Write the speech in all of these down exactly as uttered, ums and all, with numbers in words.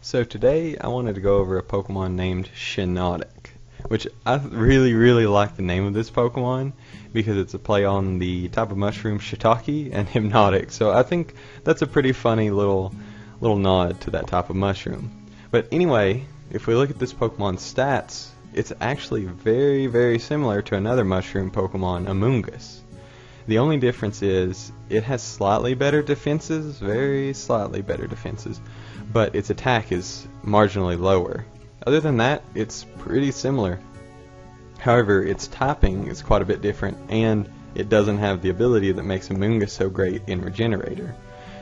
So today I wanted to go over a Pokemon named Shiinotic, which I really really like the name of this Pokemon because it's a play on the type of mushroom shiitake and hypnotic, so I think that's a pretty funny little little nod to that type of mushroom. But anyway, if we look at this Pokemon's stats, it's actually very very similar to another mushroom Pokemon, Amoongus. The only difference is it has slightly better defenses, very slightly better defenses, but its attack is marginally lower. Other than that, it's pretty similar. However, its typing is quite a bit different, and it doesn't have the ability that makes Amoongus so great in Regenerator.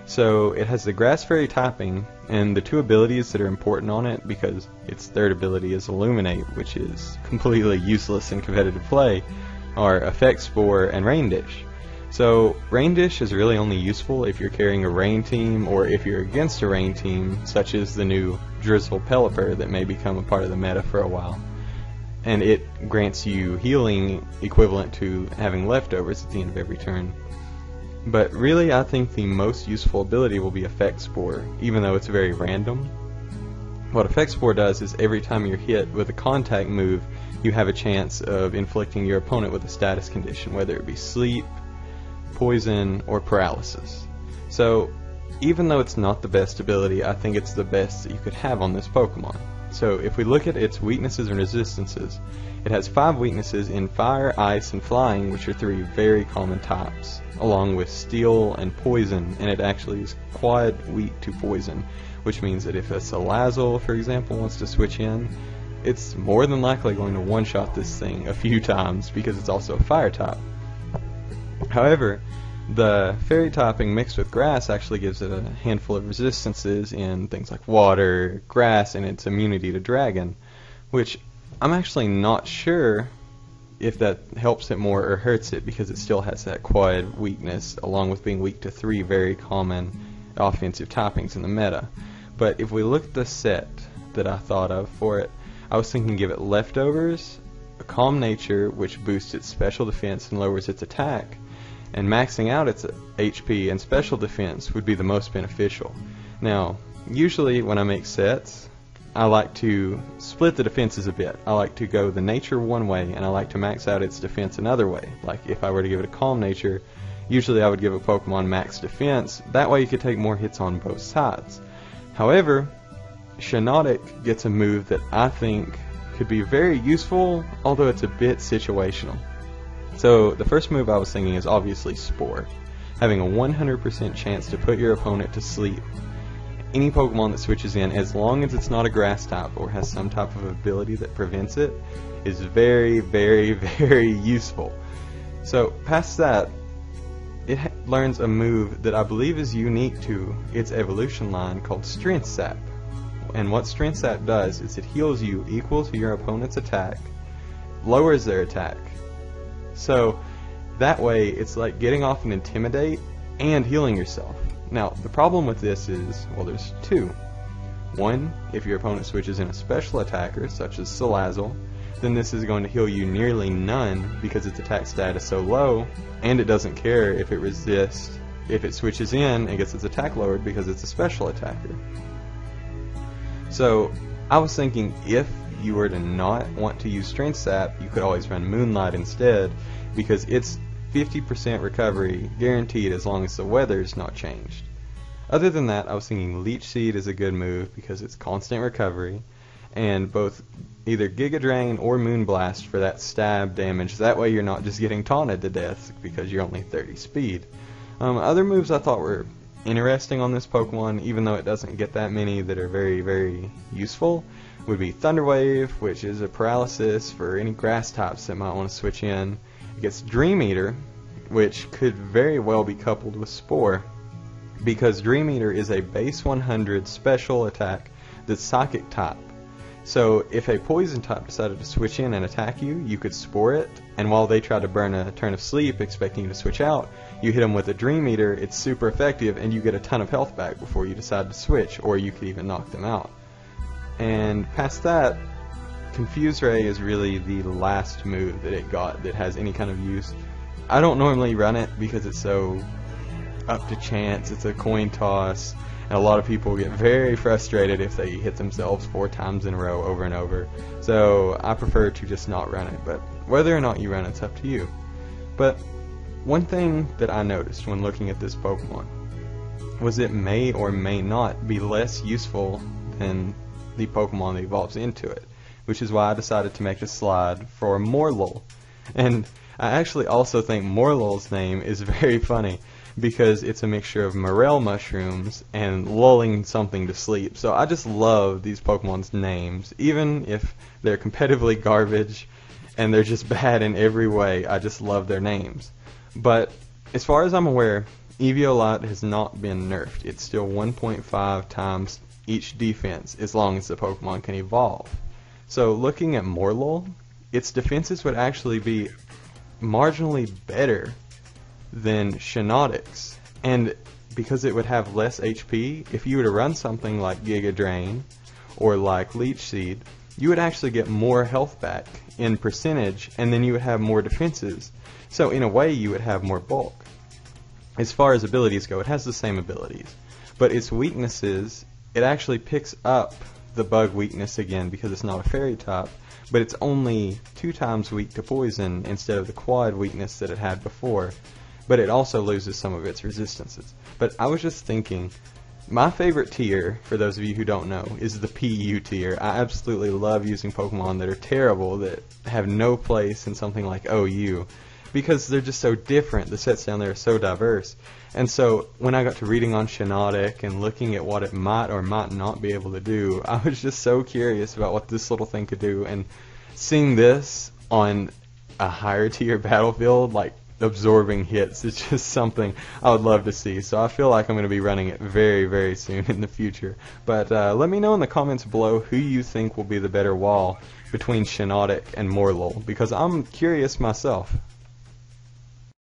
So it has the Grass Fairy typing, and the two abilities that are important on it, because its third ability is Illuminate, which is completely useless in competitive play, are Effect Spore and Rain Dish. So Rain Dish is really only useful if you're carrying a rain team, or if you're against a rain team, such as the new Drizzle Pelipper that may become a part of the meta for a while. And it grants you healing equivalent to having leftovers at the end of every turn. But really, I think the most useful ability will be Effect Spore, even though it's very random. What Effect Spore does is every time you're hit with a contact move, you have a chance of inflicting your opponent with a status condition, whether it be sleep, poison, or paralysis. So, even though it's not the best ability, I think it's the best that you could have on this Pokemon. So, if we look at its weaknesses and resistances, it has five weaknesses in Fire, Ice, and Flying, which are three very common types, along with Steel and Poison, and it actually is quite weak to Poison, which means that if a Salazzle, for example, wants to switch in, it's more than likely going to one-shot this thing a few times because it's also a Fire type. However, the Fairy typing mixed with Grass actually gives it a handful of resistances in things like Water, Grass, and its immunity to Dragon, which I'm actually not sure if that helps it more or hurts it, because it still has that quad weakness along with being weak to three very common offensive typings in the meta. But if we look at the set that I thought of for it, I was thinking give it Leftovers, a Calm Nature which boosts its special defense and lowers its attack, and maxing out its H P and special defense would be the most beneficial. Now, usually when I make sets, I like to split the defenses a bit. I like to go the nature one way, and I like to max out its defense another way. Like if I were to give it a Calm Nature, usually I would give a Pokemon max defense. That way you could take more hits on both sides. However, Shiinotic gets a move that I think could be very useful, although it's a bit situational. So the first move I was thinking is obviously Spore, having a one hundred percent chance to put your opponent to sleep. Any Pokemon that switches in, as long as it's not a grass type or has some type of ability that prevents it, is very, very, very useful. So past that, it ha learns a move that I believe is unique to its evolution line called Strength Sap. And what Strength Sap does is it heals you equal to your opponent's attack, lowers their attack. So that way it's like getting off an Intimidate and healing yourself. Now the problem with this is, well, there's two. One, if your opponent switches in a special attacker such as Salazzle, then this is going to heal you nearly none because its attack stat is so low, and it doesn't care if it resists if it switches in and gets its attack lowered because it's a special attacker. So I was thinking if you were to not want to use Strength Sap, you could always run Moonlight instead, because it's fifty percent recovery guaranteed as long as the weather's not changed. Other than that, I was thinking Leech Seed is a good move because it's constant recovery, and both either Giga Drain or Moonblast for that stab damage. That way you're not just getting taunted to death because you're only thirty speed. Um, other moves I thought were interesting on this Pokemon, even though it doesn't get that many that are very very useful, would be Thunder Wave, which is a paralysis for any grass types that might want to switch in. It gets Dream Eater, which could very well be coupled with Spore, because Dream Eater is a base one hundred special attack that's Psychic type. So if a Poison type decided to switch in and attack you, you could Spore it, and while they try to burn a turn of sleep expecting you to switch out, you hit them with a Dream Eater, it's super effective, and you get a ton of health back before you decide to switch, or you could even knock them out. And past that, Confuse Ray is really the last move that it got that has any kind of use. I don't normally run it because it's so up to chance. It's a coin toss, and a lot of people get very frustrated if they hit themselves four times in a row over and over. So I prefer to just not run it, but whether or not you run it's up to you. But one thing that I noticed when looking at this Pokemon was it may or may not be less useful than the Pokemon that evolves into it, which is why I decided to make a slide for Morelull. And I actually also think Morelull's name is very funny because it's a mixture of morel mushrooms and lulling something to sleep. So I just love these Pokemon's names, even if they're competitively garbage and they're just bad in every way. I just love their names. But as far as I'm aware, Eviolite has not been nerfed. It's still one point five times each defense as long as the Pokemon can evolve. So looking at Morelull, its defenses would actually be marginally better than Shiinotic's, and because it would have less H P, if you were to run something like Giga Drain or like Leech Seed, you would actually get more health back in percentage, and then you would have more defenses. So in a way you would have more bulk. As far as abilities go, it has the same abilities, but its weaknesses, it actually picks up the bug weakness again because it's not a fairy type, but it's only two times weak to poison instead of the quad weakness that it had before, but it also loses some of its resistances. But I was just thinking, my favorite tier, for those of you who don't know, is the P U tier. I absolutely love using Pokemon that are terrible, that have no place in something like O U, because they're just so different. The sets down there are so diverse. And so when I got to reading on Shiinotic and looking at what it might or might not be able to do, I was just so curious about what this little thing could do, and seeing this on a higher tier battlefield, like absorbing hits, it's just something I would love to see. So I feel like I'm going to be running it very, very soon in the future. But uh, let me know in the comments below who you think will be the better wall between Shiinotic and Morelull, because I'm curious myself.